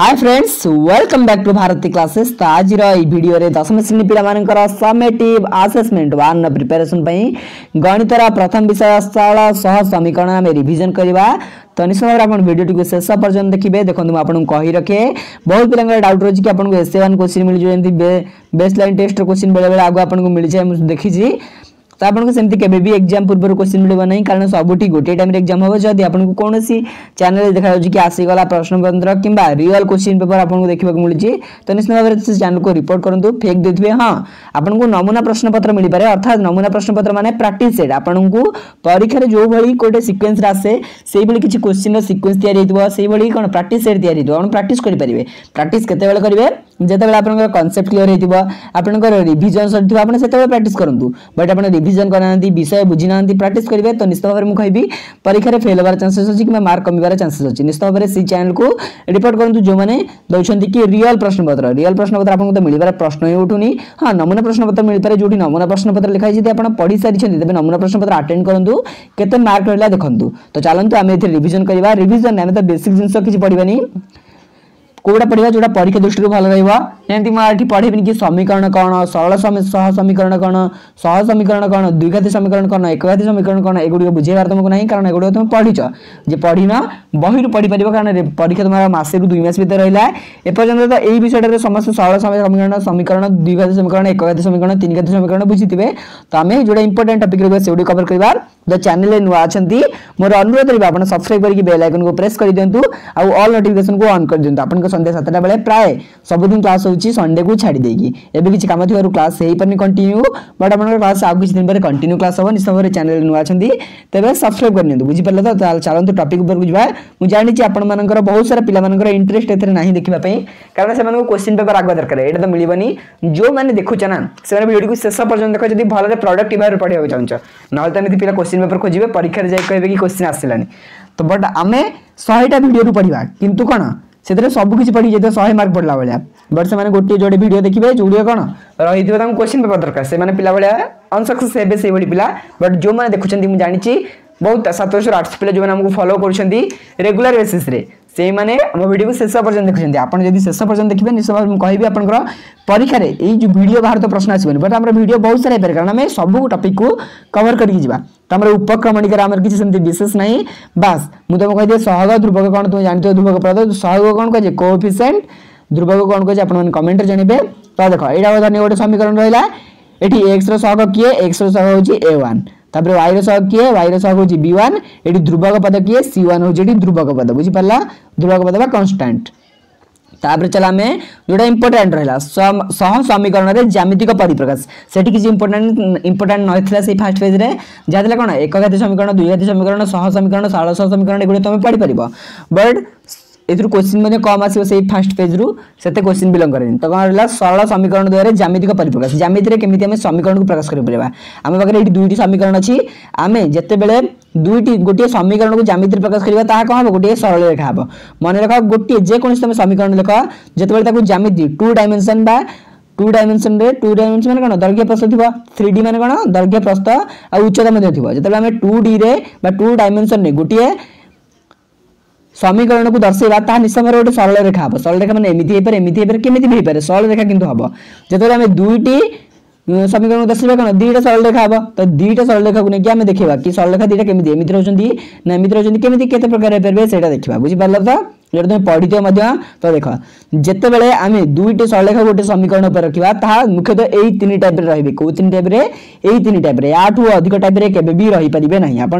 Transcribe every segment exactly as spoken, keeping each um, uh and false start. Hi friends welcome back to Bharati classes. तो आज video रे दशम श्रेणी पिला समेटिव आसेसमेंट वन प्रिपेरेसन गणित प्रथम विषय स्थल सह समीकरण आम रिविजन करवा। तो निश्चित भाव में भिडियो टी शेष पर्यटन देखिए। देखो मुझे कही रखे बहुत पिला डाउट रही कि आपको एस वन क्वेश्चन मिल जाए, बेस्ट लाइन टेस्ट क्वेश्चन बेले बेले आगे आपको मिल जाए देखी। तो आपको सेमती केबे भी एग्जाम पूर्व क्वेश्चन मिले ना, कारण सबुठी गोटे टाइम एग्जाम हम। जब आपको कौन चैनल देखा कि आसीगला प्रश्नपत्र कि रियल क्वेश्चन पेपर आपको देखा मिली, तो निश्चित भाव में चैनल को रिपोर्ट करूँ फेक देते। हाँ, आपको नमूना प्रश्नपत्र मिल पाए, अर्थात नमूना प्रश्नपत्र माने प्रैक्टिस सेट। आपको परीक्षा जो भाई गोटे सिक्वेन्स आसे से किसी क्वेश्चन सिक्वेन्स या कौन प्रैक्टिस सेट या प्रैक्टिस करेंगे। प्रैक्टिस केतबेले करेंगे जितेबाला आपंकर कनसेप्ट क्लीयर होता, आपंकर रिविजन सर थोड़ा आपने से प्रैक्टिस करूँ। बट आप रिविजन करना विषय बुझी ना प्रैक्टिस करेंगे, तो निश्चित भाव में कहि परीक्षा में फेल होवार चांसेस अच्छी कि मार्क कमिवार चांसेस अच्छी। निश्चित भाव में से चैनल को रिपोर्ट करूँ जो मैंने दौरान कि रियल प्रश्नपत्र। रियल प्रश्नपत्र आपको तो मिल पार प्रश्न ही उठूनी। हाँ, नमूना प्रश्नपत्र मिल पाए जो नमूना प्रश्नपत्र लिखाई जी आप पढ़ी सारी तेज नमूना प्रश्नपत्र अटेंड करूँ केते मार्क रहा देखूँ। तो चलते आम ये रिविजन करवा। रिविजन आम तो बेसिक जिनस किसी पढ़ानी कोड़ा पढ़ा जोड़ा परीक्षा दृष्टि भल रही। मुझे पढ़ेबी कि समीकरण कौन, सरल सह समीकरण कौन, सह समीकरण कौन, द्विघाती समीकरण कौन, एकघाती समीकरण कौन, एगुड़िक बुझेबार तुमको नहीं, कारण एगुड़िक तुम पढ़ीच। जे पढ़ना बहिरू पढ़ी पार, कारण परीक्षा तुम मसे दुई मास भर रहा है। एपर्यंत तो यही विषय समस्त सरल समीकरण समीकरण द्विघाती समीकरण एकघाती समीकरण तीन घाती समीकरण बुझीथे। तो आम जो इंपोर्टेंट टपिक रही है से कवर कर। जो चैनल नुआ अच्छा मोर अनुरोध रहा आप सब्सक्राइब करके बेल आइकन को प्रेस कर दिंतु, आल नोटिफिकेशन को ऑन कर दिंतु। आप संध्या सातटा बेले प्राय सबुदिन क्लास होची, संडे को छाड़ी देगी एबे किसी काम थिवारु क्लास हेई परनी कंटिन्यू। बट आपन क्लास आ किसी दिन पर कंटिन्यू क्लास हो। निश्चित भाव चैनल नुआ आछंती तबे सब्सक्राइब कर नियंतु, बुझी परला। तो चलंतु टॉपिक ऊपर बुझबा। मु जानि छी आपन मानकर बहुत सारा पिला मानकर इंटरेस्ट एथरे नाही देखिबा पई, कारण से मानको क्वेश्चन पेपर आगवा दरकार। एटा तो मिलिबनी जो माने देखुचा ना से माने वीडियो को शेष पर्यंत देखो। जदी भलरे प्रोडक्टिव भाव पढियो चाहंचो नहल तने पिला क्वेश्चन पेपर खोजिबे, परीक्षा रे जाय कहबे कि क्वेश्चन आसिलानी। तो बट आमे सौ टा वीडियो रु पढिबा किंतु कोन से सबकि पढ़ी जाते शहे मार्क पड़ा भाया। बट से गोटे जोड़े भिडियो देखिए जोड़े कौन रही क्वेश्चन पेपर दरकार, से पिला भाया अनसक्सेस हे से पिला। बट जो मैंने देखुं मुझे जानी बहुत सतरश आठ पिला जो मैंने फॉलो कर रेगुलर बेसिस से आम भिडियो को शेष पर्यटन देखुं। आपड़ जब शेष पर्यटन देखिए निश्चित भाव में कहि आपंकर परीक्षा में ये भिडियो बाहर तो प्रश्न आसबन। बट आम भिडियो बहुत सारा होपर, कारण आम सब टपिक को कवर करके जावा। तो आम उपक्रमणिकार आम किसी सेमती विशेष ना। बास मुझे तुमको कही सहग ध्रुवक कौन तुम जानते हो, ध्रुवक पदार्थ सहग कौन कहे कोएफिशिएंट, ध्रुवक कौन कहे आप कमेंट जानते। तो देख यहाँ धन गोटे समीकरण रहा ये एक्स रहग किए, एक्स रहग हूँ ए वन, तापर वाई रहग किए, वाई रहग हूँ बी वन, ये ध्रुवक पद किए सी वन हूँ ध्रुवक पद बुझीपारा ध्रुवक पद बा कन्स्टांट। तापर चला आम जोटा इंपोर्टाट रहा सह समीकरण ज्यामितिक परिप्रकाश से किसी इंपोर्टाट इंपोर्टाट ना से फास्ट पेज में जहाँ कौन एकघाती समीकरण द्विघाती समीकरण सह समीकरण सरल सह समीकरण एगुड़ा तुम पढ़ी पार। बट एथु क्वेश्चन कम आसो से फास्ट पेज रु से क्वेश्चन बिलंग करें। तो कौन रहा सरल समीकरण द्वारा ज्यामितिक परिप्रकाश। ज्यामिति में केमी आम समीकरण को प्रकाश करें। आम पाखे ये दुईट समीकरण अच्छी, आम जितेबाला दुईट गोटे समीकरण को ज्यामिति प्रकाश करा ता कौन हम गोटे सरल रेखा हम। मन रख गोटे जेको तुम समीकरण देख जितेबाला ज्यामिति टू डायमेंशन बा टू डायमेंशन रे टू डायमेंशन माने कौन दर्घ्य प्रस्थ थी, थ्री डी माने कौन दर्घ्य प्रस्थ आ उच्चता मध्य थी। जितेबाला आम टू डी टू डायमेंशन में गोटे समीकरण को दर्शेगा ता निश्चित भाव गोटे सरल रेखा हम। सरल रेखा मैंने एमती होपर एमती होपर केमी भी होपर सरल रेखा किंतु हम। जिते आम दुईट समीकरण को दर्शेगा कौन दुईटा सरल रेखा हम। तो दुईटा सरल रेखा को लेकिन आम देखा कि सरल रेखा दुईटा केमी एमती रही ना एमती रही केमी केते प्रकार होपर से देखा बुझीपार। तो जो तुम पढ़ी तो देख जितेबाला आम दुईट सरल रेखा गोटे समीकरण पर रखा ता मुख्यतः यही तीन टाइप रही। कौ तीन टाइप यही तीन टाइप याठू अधिक टाइप केवे भी रहीपर ना। आप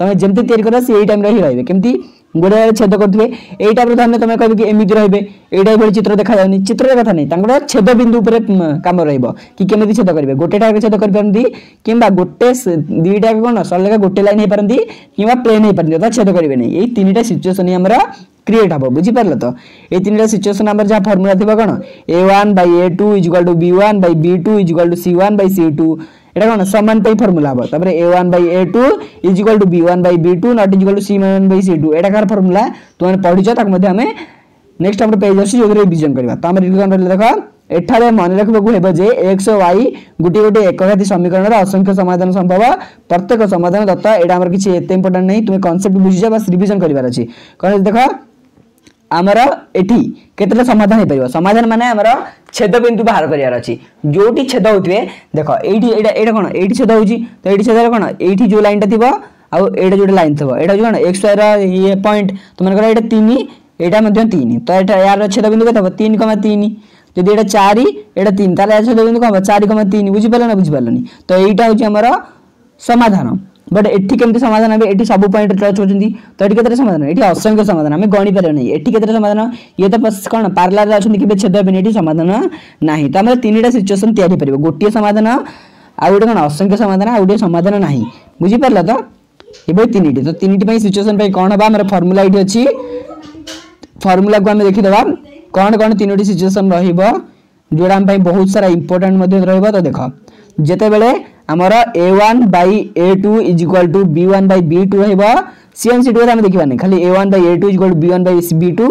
तुम जमी या से टाइम रही रही केमती गोटे जगह छेद करेंगे ये टाइप धरने तुम कह एमती रही ये भाई चित्र देखा जाऊनी चित्र कथा नहीं छेद बिंदु पर कम रमी छेद करेंगे। गोटे टाइप छेद करते कि गोटे दुईटा कौन सरल रेखा गोटे लाइन हो पारती कि प्लेन हो पारती अर्थात छेद करेंगे नहीं। ये तीन सिचुएसन ही आमर क्रिएट हम बुझीपार। तो ये तीन सिचुएसन आम जहाँ फर्मुला थी कौन A one by A two equal to B one by B two equal to C one by C two एटा कौन सामान पाई फर्मुला हम। तब A one by A two is equal to B one by B two not is equal to C one by C two एटा कार formula तुम पढ़ी आम नेक्स्ट आम पेज अच्छी जो रिविजन करवा। तो आम रिविजन देख एठारे मन रखा हे जे एक्स वाई गोटे गोटे एकघाती समीकरण असंख्य समाधान संभव प्रत्येक समाधान दत्त। यहाँ आम किसी एत इम्पोर्टाट नहीं तुम कनसेप्ट बुझी जाए बस रिविजन करार अच्छे। कौन देख आमर एटी केतेटा समाधान हो परबो समाधान माने आमर छेद बिंदु बाहर करियार अछि जोटी छेद होतबे देखो एटी एटा एटा कोन एटी छेद होउची तो एटी छेद कोन एटी जो लाइन थिबो आ एटा जोटा लाइन थिबो एटा कोन एक्स वाई रा ये पॉइंट तो माने कर एटा तीन एटा मध्ये तीन तो एटा यार छेद बिंदु केते तीन कॉमा तीन जदि एटा चार एटा तीन ताले छेद बिंदु कोन चार कॉमा तीन बुझि पालन बुझि पालन तो एटा होउची आमर समाधान बट एठी केमती समाधान आबे एठी सब पॉइंट टच होचंदी तो एठी केते समाधान एठी असंख्य समाधान आमे गणी पारे नै एठी केते समाधान ये तो बस कोन पैरेलल आछन कि बे छेद बिन एठी समाधान नाही त हमर तीनटा सिचुएशन तयारी परबो गोटिया समाधान आ उडे कोन असंख्य समाधान आ उडे समाधान नाही बुझि परला तो एबे तीनटी तो तीनटी पई सिचुएशन पई कोन हबा हमर फार्मूला इडी अछि फार्मूला को हम देखि देबा कोन कोन तीनटी सिचुएशन रहिबो जोडा हम पई बहुत सारा इंपोर्टेंट मध्ये रहिबो तो देखो जेते बेले हमारा A one by A two is equal to B one by B two होइबा सीएमसीडी रे हम देखिबा नै खाली A one by A two is equal to B one by B two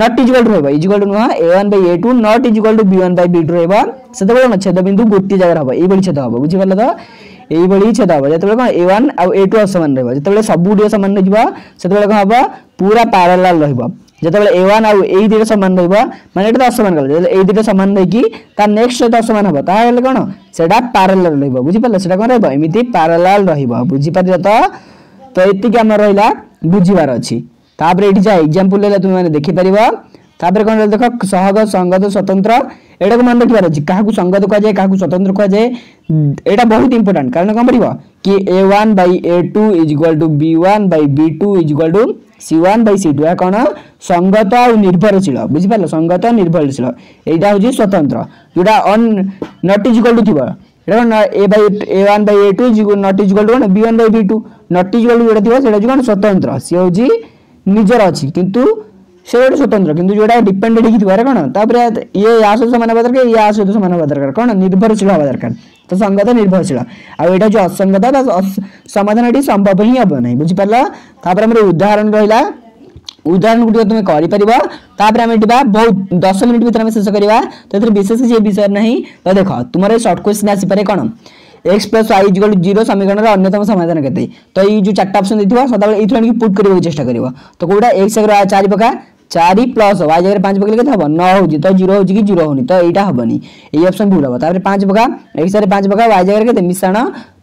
not is equal to होइबा इज इक्वल टू न A one by A two not is equal to B one by B two होइबा सेते बेले छेद बिंदु गोटी जगह होबा एई बली छेद होबा बुझि पाले तो एई बली छेद होबा जेते बेले कोन A one uh A to असमान रहबा जेते बेले सब गुडी समान रहबा सेते बेले कोन होबा पूरा पैरेलल रहबा जेते बेले ए वन आ एई दुटा समान रहबा माने एटा असमान गले जेते एई दुटा समान नै कि ता नेक्स्ट एटा असमान होबा ता हेले कोन सेडा पैरेलल रहबो बुझि पल्ला सेडा कोन रहबो एमिति पैरेलल रहबो बुझि पादियो तो तो एति के हमर रहला बुझिवार अछि तापर एठी जा एग्जांपल लेला तुम माने देखि परिबो तापर कोन रहल देखो सहग संगत स्वतंत्र एटा को मान देखिवार अछि काहा को संगत को जाय काहा को स्वतंत्र को जाय एटा बहुत इंपोर्टेंट कारण कोन परिबो कि A one by A two is equal to B one by B two is equal to C one by C two या कोन संगत और निर्भरशील बुझि पल्ला संगत निर्भरशील एटा होजी स्वतंत्र जोडा अन नॉट इज इक्वल टू थिबो A by A one by A two is not is equal to B one by B two not is equal to जेडा थिबो सेडा जोन स्वतंत्र से होजी निजर अछि किंतु सेडा स्वतंत्र किंतु जोडा डिपेंडेंट हिथि बारे कोन तापरे ये या सो समान बदर के या सो समान बदर कर कोन निर्भरशील बदर कर तो संगत निर्भरशील आ एटा जो असंगत समाधान एटी संभव ही अब नहीं बुझि परला तापरे हमर उदाहरण रहला उदाहरण गुडी तुम करि परिबा तापर हम एटिबा बहुत दस मिनिट भीतर हम शेष करबा त एते विशेष जे विषय नाही तो देखो तुम्हारे शॉर्ट क्वेश्चन आसी पारे कोन x + y = ज़ीरो समीकरण रे अन्यतम समाधान केते तो ई जो चारटा ऑप्शन दिथिबा सदा बेले एथुन कि पुट करबो चेष्टा करबो तो कोडा x जगह चार पका चार प्लस y जगह पाँच पकले केते हबो नौ होजी तो ज़ीरो होजी कि ज़ीरो होनी तो एटा हबनी ए ऑप्शन भूल हबो तापर पाँच पका x जगह पाँच पका y जगह केते मिश्रण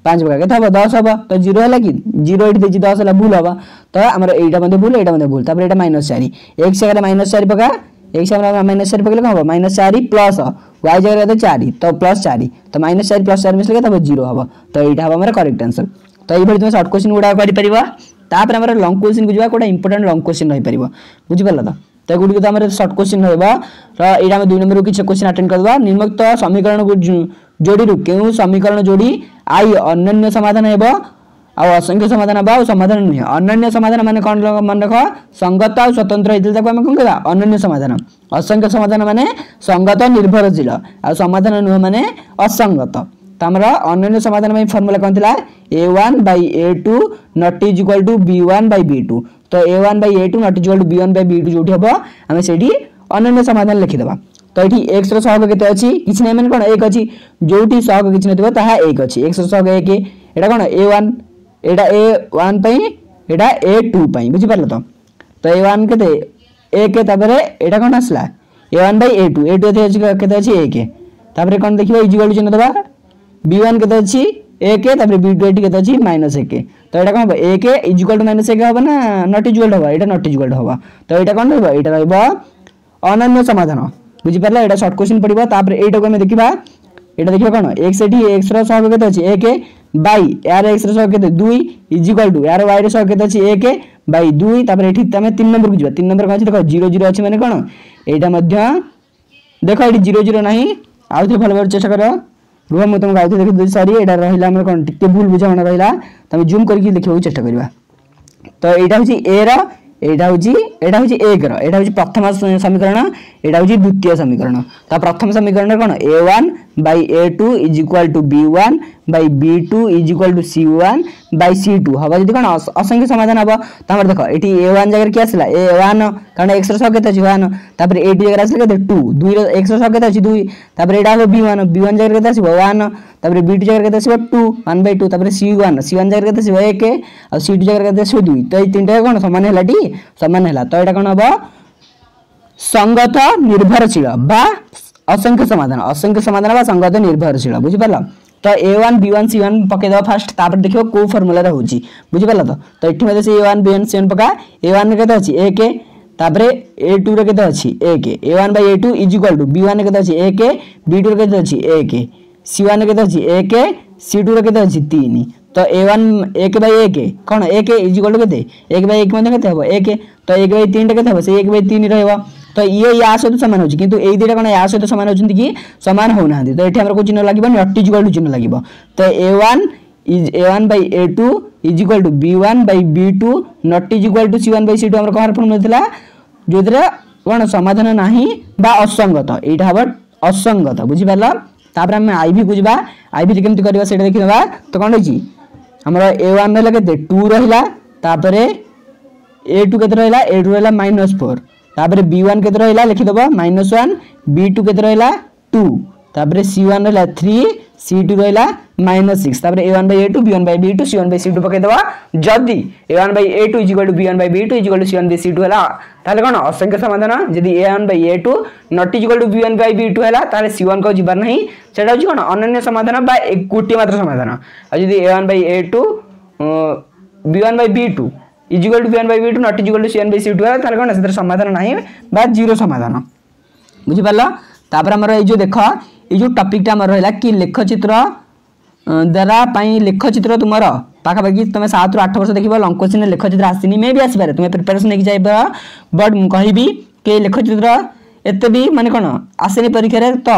पाँच पका केते हबो दस हबो तो ज़ीरो हला कि ज़ीरो एटी देजी दस हला भूल हबो तो हमरा एटा मते भूल एटा मते भूल तापर एटा माइनस चार x जगह माइनस चार पका x हमरा माइनस चार पकले हबो माइनस चार प्लस y जगह केते चार तो प्लस चार तो माइनस चार प्लस चार मिसले केते ज़ीरो हबो तो एटा हबो हमरा करेक्ट आंसर तो एई भली तुम शॉर्ट क्वेश्चन गुडा करि परिबा तापर हमरा लॉन्ग क्वेश्चन को जवा कोडा इंपोर्टेंट लॉन्ग क्वेश्चन रहि परिबो बुझि पल्ला तो त गुडी को हमरा शॉर्ट क्वेश्चन रहबा र एटा हम दो नंबर को किछ क्वेश्चन अटेंड करबा निर्मित समीकरण को जोडी रु केउ समीकरण जोडी i अनन्य समाधान हेबो आ असंख्य समाधान बा समाधान नहीं अनन्य समाधान माने कोन मन रख संगत और स्वतंत्र इदिल तक हम कोन करा अनन्य समाधान असंख्य समाधान माने संगत निर्भरशील आ समाधान न माने असंगत हमरा अनन्य समाधान में फार्मूला कोन थिला A one by A two not equal to B one by B two तो ए one by A two not equal to B one by B two जोठी हबो हम सेठी अनन्य समाधान लिखि देबा तो एठी x रो सहग केते अछि किछ नै माने कोन एक अछि जोठी सहग किछ नै दिबो ताहा एक अछि x रो सहग एक एटा कोन A one Etah A one पई एटा ए टू पई बुझि परलो तो तो ए वन केते एक के तबरे एटा कोन आसला A one by A two A two एथे केते अछि एक तबरे कोन देखिबा इज इक्वल टू चिन्ह दबा बी वन केते अछि एक तबरे बी टू एटी केते अछि माइनस एक तो एटा कोन एक इज इक्वल टू माइनस एक होबा ना नॉट इज इक्वल होबा एटा नॉट इज इक्वल होबा तो एटा कोन रहबा एटा रहबा अनन्य समाधान बुझि परला एटा शॉर्ट क्वेश्चन पडिबा तबरे एटा को हम देखिबा एटा देखिबा कोन x एठी x रो सहग केते अछि एक बाय यार x रे सब केते दो इज इक्वल टू यार y रे सब केते अछि एक बाय दो तापर एठी तमे तीन नंबर को जवा तीन नंबर का अछि देखो ज़ीरो ज़ीरो अछि माने कोन एटा मध्य देखो एठी ज़ीरो ज़ीरो नाही आउ ते भल भल चेष्टा करो रुह म तुम गाउते देखि सॉरी एटा रहिला हमर कोन टिके भूल बुझावना रहिला तमे जूम करके देखिबो चेष्टा करबा तो एटा होछि a रो एटा होछि एटा होछि एक रो एटा होछि प्रथम समीकरण एटा होछि द्वितीय समीकरण त प्रथम समीकरण कोन A one by A two is equal to B one by B two is equal to C one by C two हवा जदी कोन असंख्य समाधान हबो त हमर देखो एठी ए वन जगह के आसला ए वन कारण x रो सब केते अछि वन तापर ए टू जगह आसला केते टू दो रो x रो सब केते अछि दो तापर एडा हो बी वन बी वन जगह केते आसी वन तापर बी टू जगह केते आसी टू वन बाय टू तापर सी वन सी वन जगह केते आसी एक और सी टू जगह केते आसी दो तो ए तीनटा कोन समान हेलाटी समान हेला तो एटा कोन हबो संगत निर्भरशील बा असंख्य समाधान असंख्य समाधान बा संगत निर्भरशील बुझी परला तो ए one B one C one पके दो फर्स्ट तापर देखियो को फार्मूला रहउची बुझी परला तो तो एठी मते से A one B one C one पका ए वन रे केता अछि एक तापर ए टू रे केता अछि एक A one by A two = B one रे केता अछि एक बी टू रे केता अछि एक सी वन रे केता अछि एक सी टू रे केता अछि तीन तो ए वन एक बाय एक कोन एक = केते एक बाय एक माने केते हो एक तो एक बाय तीन रे केते हो से एक बाय तीन रहबा तो ये या सहित सामान होची किंतु एई दिटा कोन या सहित सामान होचंती कि समान हो नांदी तो एठी हमर को चिन्ह लागिबा नॉट इक्वल टू चिन्ह लागिबा तो ए one is a one by A two equal to B one by B two not equal to C one by C two हमर कहर फॉर्म होतला जोदरा कोन समाधान नाही बा असंगत एटा हबो असंगत बुझि पाला तापर हम आईवी बुझबा आईवी केमति करबा सेटा देखिबा तो कोन होची हमरा ए वन रहला केते टू रहला तापर ए टू केते रहला ए टू रहला माइनस फोर तापर बी वन केते रहला लिखि दबा माइनस वन बी टू केते रहला टू तापर सी वन रहला थ्री सी टू रहला माइनस सिक्स तापर A one / A two B one / B two C one / C two पके दबा जदी A one / A two = B one / B two = C one / C two होला ताले कोन असंख्य समाधान जदी A one / A two not equal to B one / B two होला ताले सी वन को जिबार नाही सेटा होची कोन अनन्य समाधान बा एक गुटी मात्र समाधान आ जदी A one / A two B one / B two equal to B one by B two not equal to C one by C two वाला तार कोन सेतर समाधान नाही बा जीरो समाधान बुझि पाला तापर हमर ए जो देखो ए जो टॉपिक टा हमर रहला कि लेखचित्र द्वारा पई लेखचित्र तुमरो पाखा बाकी तमे सात रो आठ वर्ष देखिबा लॉन्ग क्वेश्चन लेखचित्र आसीनी मे भी आसीबारे तमे प्रिपरेशन नेकी जाइबा बट कहिबी के लेखचित्र एते भी माने कोन आसेनी परीक्षा रे तो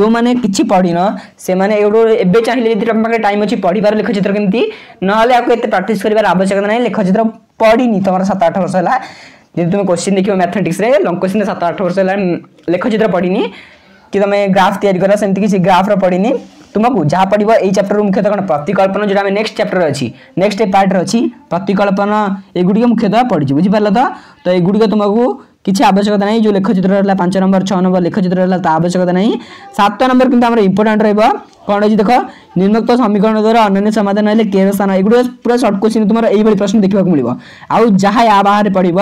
जो माने किछि पढिनो से माने एडो एबे चाहिले जदि तमे टाइम अछि पढि बार लेखचित्र केमती न हले आके एते प्रैक्टिस करिबार आवश्यकता नाही लेखचित्र पढिनी तमरा सात आठ वर्ष होला जदि तमे क्वेश्चन देखियो मैथमेटिक्स रे लॉन्ग क्वेश्चन रे सात आठ वर्ष होला लेखचित्र पढिनी कि तमे ग्राफ तयार करा सेमति किछि ग्राफ रे पढिनी तुमको जहाँ पढ़व ये चैप्टर मुख्यतः कौन प्रतिकल्पना जो नेक्स्ट चैप्टर अच्छी नेक्स्ट पार्ट अच्छी प्रतिकल्पना एगुड़िक मुख्यतः पढ़ी बुझीपार तो तो एगुड़िक तुमको किसी आवश्यकता नहीं जो लेखचित्र रहा पांच नंबर छः नंबर लेखचित्र रहा आवश्यकता नहीं सात नंबर कितना आम इंपोर्टाट रहा कौन अच्छी देख निर्मक्त समीकरण द्वारा अन्य समाधान है केर स्थान एगुड़िक पूरा सर्ट क्वेश्चन तुम यही प्रश्न देखा मिले आउ जहाँ या बाहर पढ़व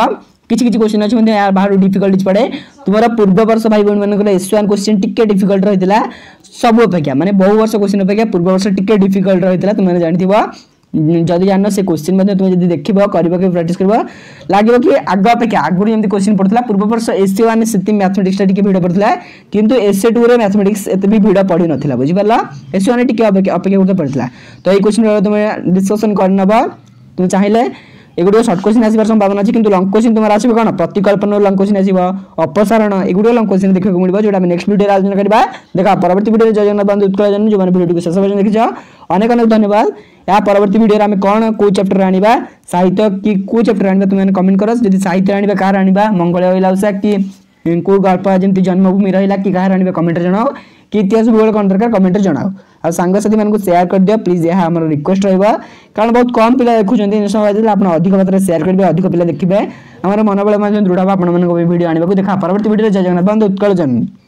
किसी किसी क्वेश्चन अच्छे यार बाहर डिफिकल्ट पड़े तुम पूर्व वर्ष भाई भाई मानक एस वन क्वेश्चन टिके डिफिकल्ट रही है सब अपेक्षा माने बहु वर्ष क्वेश्चन अपेक्षा पूर्व वर्ष टिके डिफिकल्ट रही है तुम जानव जब जान से क्वेश्चन तुम जब देख कर प्रैक्टिस कर लगे कि आग अपेक्षा आगुरी जमीन क्वेश्चन पड़ता पूर्व वर्ष एस वन से मैथमेटिक्स भिड़ पड़ा कितु एस टू रे मैथमेटिक्स एत भी भिड़ पड़ ना बुझीपाल एस वन अपेक्षा करते पड़ता तो ये क्वेश्चन तुम डिस्कसन करनब तुम चाहिए एगुड़िक सर्ट क्वेश्चन आसार संभावना अच्छी किंतु लॉन्ग क्वेश्चन तुम आस प्रतिकल्पना लॉन्ग क्वेश्चन आसारण एगुड़िक लॉन्ग क्वेश्चन देखा मिले जो नेक्स्ट वीडियो आयोजन करवा देखा परवर्ती वीडियो जय जगन्नाथ बंधु उत्कल जो वीडियो को शेष पर्यटन देखीच अनेक अनेक धन्यवाद या परवर्ती वीडियो आम कौन कौ चैप्टर आना साहित्य कि कौ चैप्टर आना तुम कमेंट कर जब साहित्य आना कह आना मंगल ओसा कि कौ गल्प जमी जन्मभूमि रहा कि कह आना कमेंट्रे जनाओ कि इतिहास भूगोल कौन दरकार कमेंट जनाओ आ सांगसाथी मानक शेयर कर दियो प्लीज यह आम रिक्वेस्ट रहा कारण बहुत कम पिला देखुंत आप अधिक मात्रा शेयर करेंगे अधिक पिला देखिए आम मनोबल दृढ़ आप भिडियो आने को देखा परवर्ती भिडियो जय जगन्नाथ बंधु उत्कल जन्म।